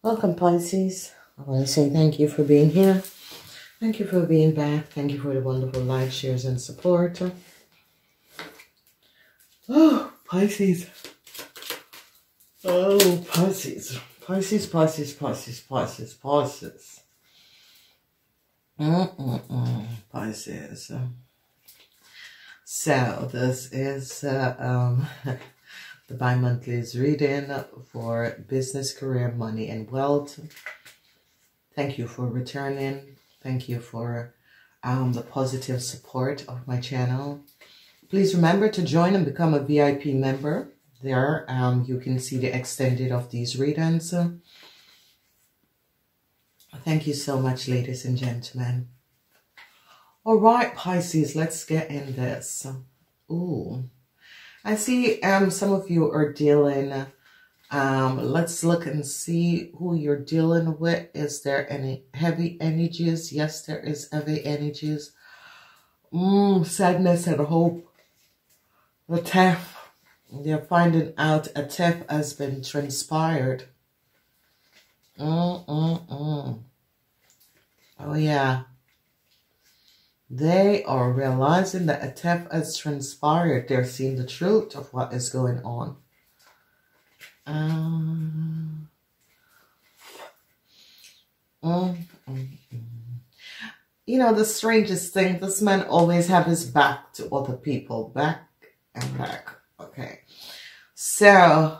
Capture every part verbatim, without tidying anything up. Welcome, Pisces. I want to say thank you for being here. Thank you for being back. Thank you for the wonderful likes, shares, and support. Oh, Pisces. Oh, Pisces. Pisces, Pisces, Pisces, Pisces, Pisces. Mm-mm-mm. Pisces. So, this is uh, um, the bi-monthly's reading for business, career, money, and wealth. Thank you for returning. Thank you for um, the positive support of my channel. Please remember to join and become a V I P member. There, um, you can see the extended of these readings. Thank you so much, ladies and gentlemen. All right, Pisces, let's get in this. Ooh, I see um, some of you are dealing. Um, let's look and see who you're dealing with. Is there any heavy energies? Yes, there is heavy energies. Mm, sadness and hope. The theft. They're finding out a theft has been transpired. Mm, mm, mm. Oh, yeah. They are realizing that a theft has transpired. They're seeing the truth of what is going on. Um, mm, mm, mm. You know, the strangest thing, this man always have his back to other people. Back and back. Okay, so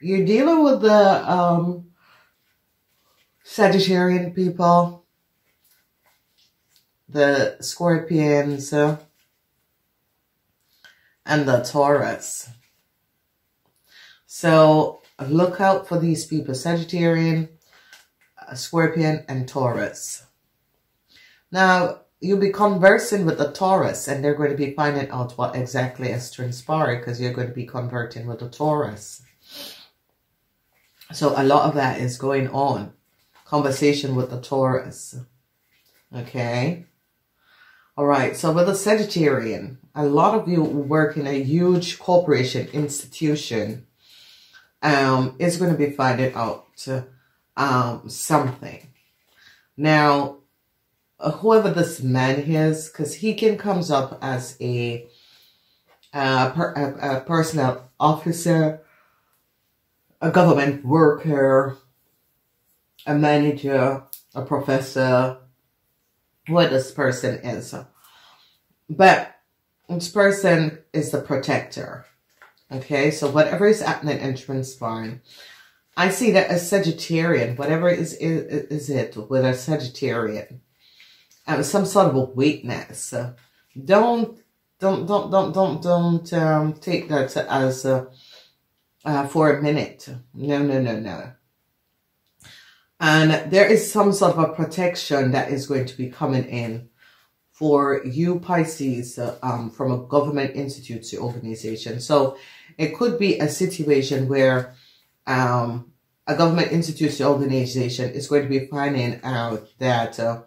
you're dealing with the um, Sagittarian people, the Scorpions, uh, and the Taurus. So look out for these people, Sagittarian, uh, Scorpion, and Taurus. Now, you'll be conversing with the Taurus and they're going to be finding out what exactly has transpired because you're going to be converting with the Taurus. So a lot of that is going on. Conversation with the Taurus. Okay. All right. So with the Sagittarian, a lot of you work in a huge corporation, institution. Um, is going to be finding out um, something. Now, whoever this man is, because he can comes up as a, uh, per, a, a personnel officer, a government worker, a manager, a professor, what this person is. But this person is the protector. Okay, so whatever is happening and transpiring, I see that a Sagittarian, whatever is, is, is it with a Sagittarian, Um, some sort of a weakness. Uh, don't, don't, don't, don't, don't, don't um, take that as uh, uh, for a minute. No, no, no, no. And there is some sort of a protection that is going to be coming in for you, Pisces, uh, um, from a government institute to organization. So it could be a situation where um, a government institute to organization is going to be finding out that Uh,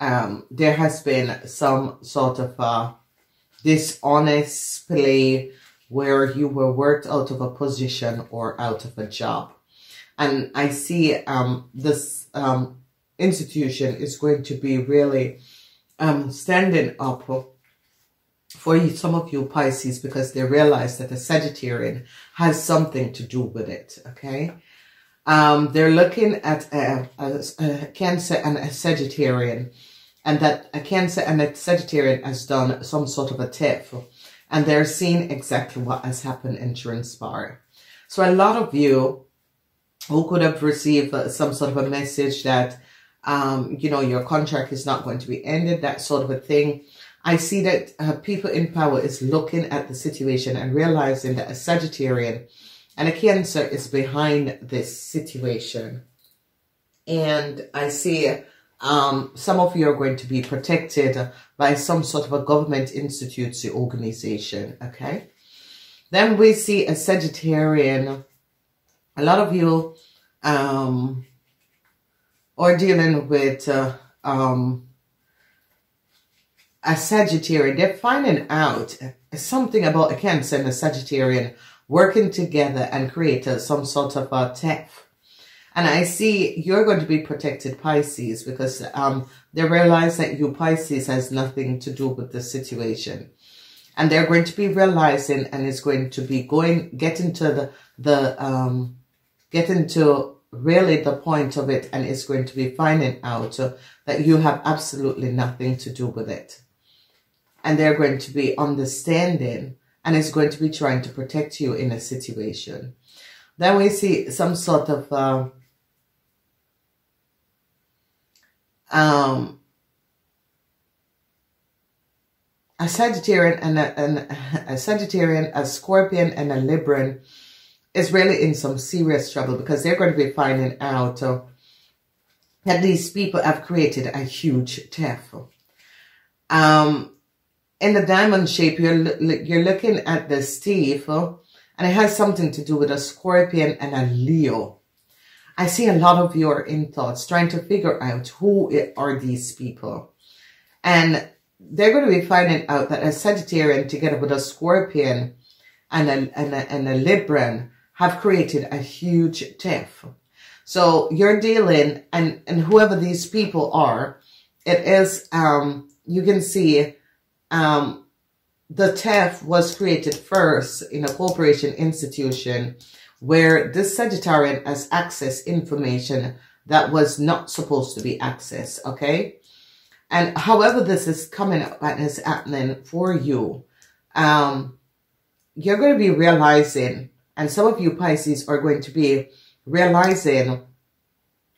Um, there has been some sort of uh, dishonest play where you were worked out of a position or out of a job. And I see um, this um, institution is going to be really um, standing up for you, some of you Pisces, because they realize that the Sagittarian has something to do with it, okay? Um, they're looking at a, a, a Cancer and a Sagittarian, and that a Cancer and a Sagittarian has done some sort of a theft, and they're seeing exactly what has happened and transpired. So a lot of you who could have received some sort of a message that, um, you know, your contract is not going to be ended, that sort of a thing. I see that uh, people in power is looking at the situation and realizing that a Sagittarian and a Cancer is behind this situation. And I see um, some of you are going to be protected by some sort of a government institute or organization, okay? Then we see a Sagittarian. A lot of you um, are dealing with uh, um, a Sagittarian. They're finding out something about a Cancer and a Sagittarian working together and create a, some sort of a theft. And I see you're going to be protected, Pisces, because um, they realize that you, Pisces, has nothing to do with the situation. And they're going to be realizing, and it's going to be going, get into the, the um, get into really the point of it, and it's going to be finding out uh, that you have absolutely nothing to do with it. And they're going to be understanding, and it's going to be trying to protect you in a situation. Then we see some sort of, uh, um, a Sagittarian and a, and a Sagittarian, a Scorpion and a Libran is really in some serious trouble, because they're going to be finding out uh, that these people have created a huge theft. Um, in the diamond shape, you're, you're looking at the Steve, uh, and it has something to do with a Scorpion and a Leo. I see a lot of you are in thoughts trying to figure out who are these people. And they're going to be finding out that a Sagittarian together with a Scorpion and a, and a, and a Libran have created a huge theft. So you're dealing, and, and whoever these people are, it is, um, you can see, um, the theft was created first in a corporation institution where this Sagittarian has accessed information that was not supposed to be accessed, okay? And however this is coming up and is happening for you, um, you're going to be realizing, and some of you Pisces are going to be realizing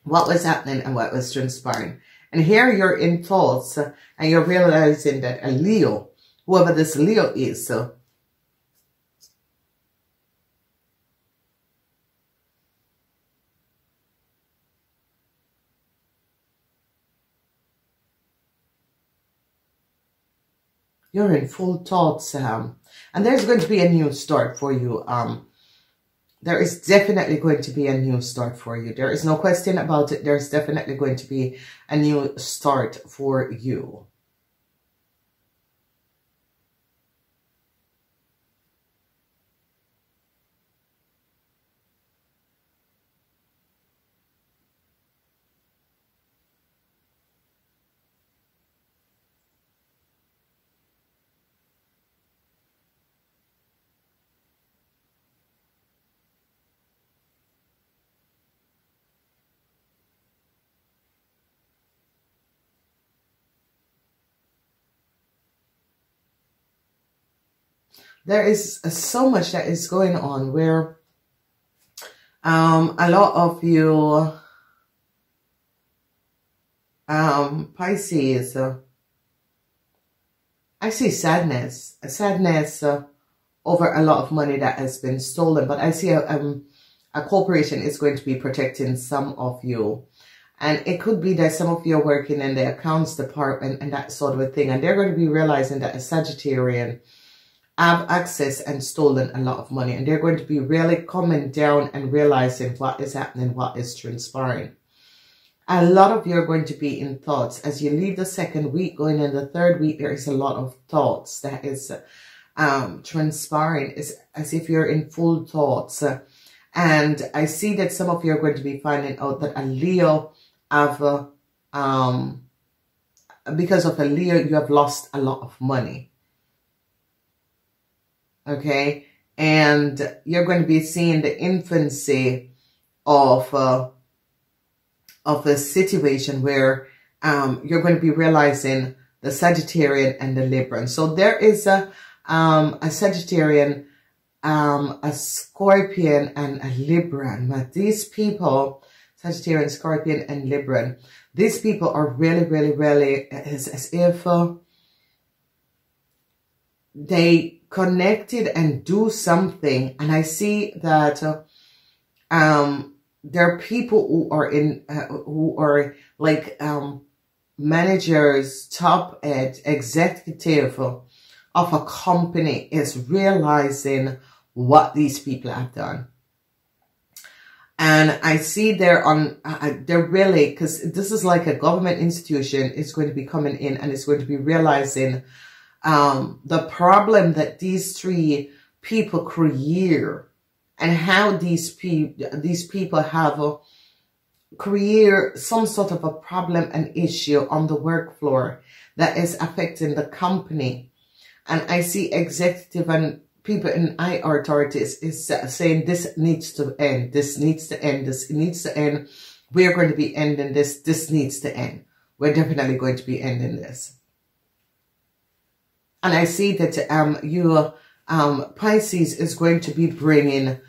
what was happening and what was transpiring. And here you're in thoughts and you're realizing that a Leo, whoever this Leo is, so you're in full thoughts, um, and there's going to be a new start for you. Um, there is definitely going to be a new start for you. There is no question about it. There's definitely going to be a new start for you. There is so much that is going on where um, a lot of you um, Pisces, uh, I see sadness, a sadness uh, over a lot of money that has been stolen. But I see a, um, a corporation is going to be protecting some of you. And it could be that some of you are working in the accounts department and that sort of a thing. And they're going to be realizing that a Sagittarian have access and stolen a lot of money, and they're going to be really coming down and realizing what is happening, what is transpiring. A lot of you are going to be in thoughts as you leave the second week going in the third week. There is a lot of thoughts that is um transpiring. It's as if you're in full thoughts, and I see that some of you are going to be finding out that a Leo have uh, um because of a Leo you have lost a lot of money. Okay, and you're going to be seeing the infancy of uh, of a situation where um, you're going to be realizing the Sagittarian and the Libran. So there is a um, a Sagittarian, um, a Scorpion, and a Libran. But these people, Sagittarian, Scorpion, and Libran, these people are really, really, really as, as if uh, they connected and do something. And I see that uh, um there are people who are in uh, who are like um managers, top ed executive of a company is realizing what these people have done. And I see they're on uh, they're really, because this is like a government institution is going to be coming in and it's going to be realizing Um, the problem that these three people create and how these, pe these people have uh, create some sort of a problem and issue on the work floor that is affecting the company. And I see executive and people in high authorities is saying this needs to end, this needs to end, this needs to end. We're going to be ending this, this needs to end. We're definitely going to be ending this. And I see that um, your um, Pisces is going to be bringing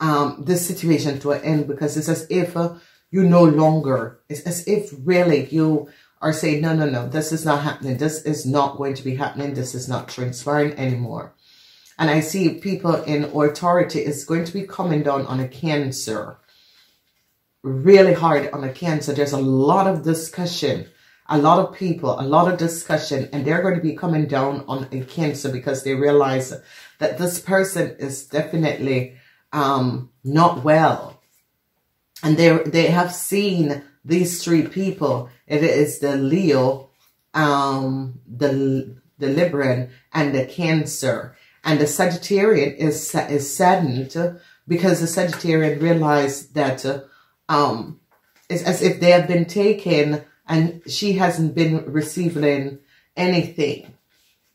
um, this situation to an end, because it's as if uh, you no longer, it's as if really you are saying, no, no, no, this is not happening. This is not going to be happening. This is not transpiring anymore. And I see people in authority is going to be coming down on a Cancer, really hard on a Cancer. There's a lot of discussion, a lot of people, a lot of discussion, and they're going to be coming down on a Cancer because they realize that this person is definitely um, not well. And they they have seen these three people. It is the Leo, um, the the Libran, and the Cancer. And the Sagittarian is is saddened because the Sagittarian realized that um, it's as if they have been taken and she hasn't been receiving anything.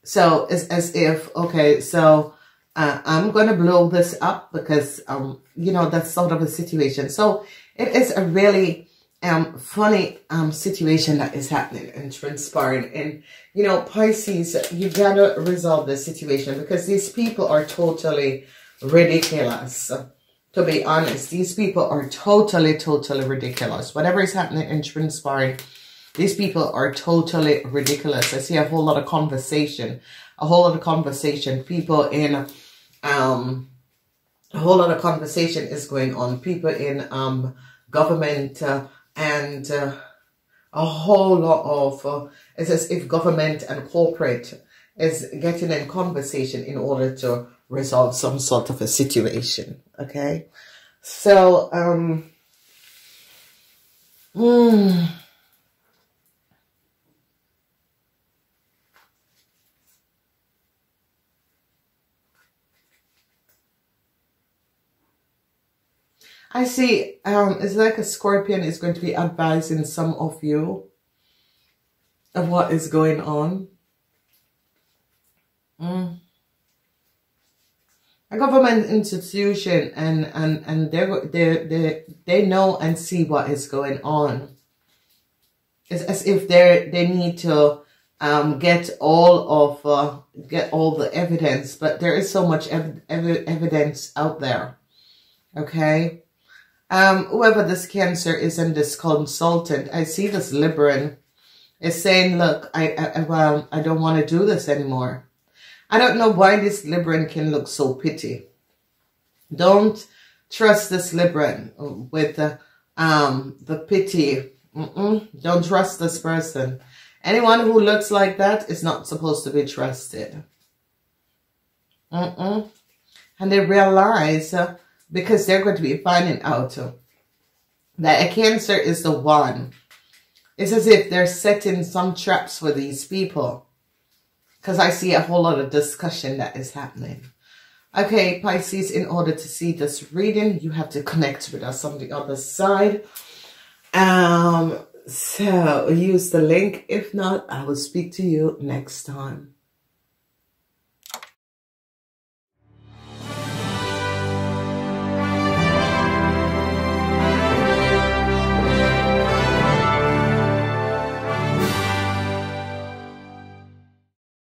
So it's as if, okay, so Uh, I'm going to blow this up because, um, you know, that's sort of a situation. So it is a really um, funny um, situation that is happening and transpiring. And, you know, Pisces, you got to resolve this situation because these people are totally ridiculous. To be honest, these people are totally, totally ridiculous. Whatever is happening and transpiring, these people are totally ridiculous. I see a whole lot of conversation, a whole lot of conversation, people in... Um, a whole lot of conversation is going on. People in um, government uh, and uh, a whole lot of, uh, it's as if government and corporate is getting in conversation in order to resolve some sort of a situation. Okay. So, um, mm, I see, um, it's like a Scorpion is going to be advising some of you of what is going on. Mm. A government institution, and, and, and they, they, they, they know and see what is going on. It's as if they they need to um, get all of, uh, get all the evidence, but there is so much ev ev evidence out there. Okay. Um, whoever this Cancer is and this consultant, I see this Libran is saying, look, I, I, well, I don't want to do this anymore. I don't know why this Libran can look so petty. Don't trust this Libran with uh, um, the pity. Mm-mm. Don't trust this person. Anyone who looks like that is not supposed to be trusted. Mm-mm. And they realize... Uh, Because they're going to be finding out that a Cancer is the one. It's as if they're setting some traps for these people. Because I see a whole lot of discussion that is happening. Okay, Pisces, in order to see this reading, you have to connect with us on the other side. Um, so use the link. If not, I will speak to you next time.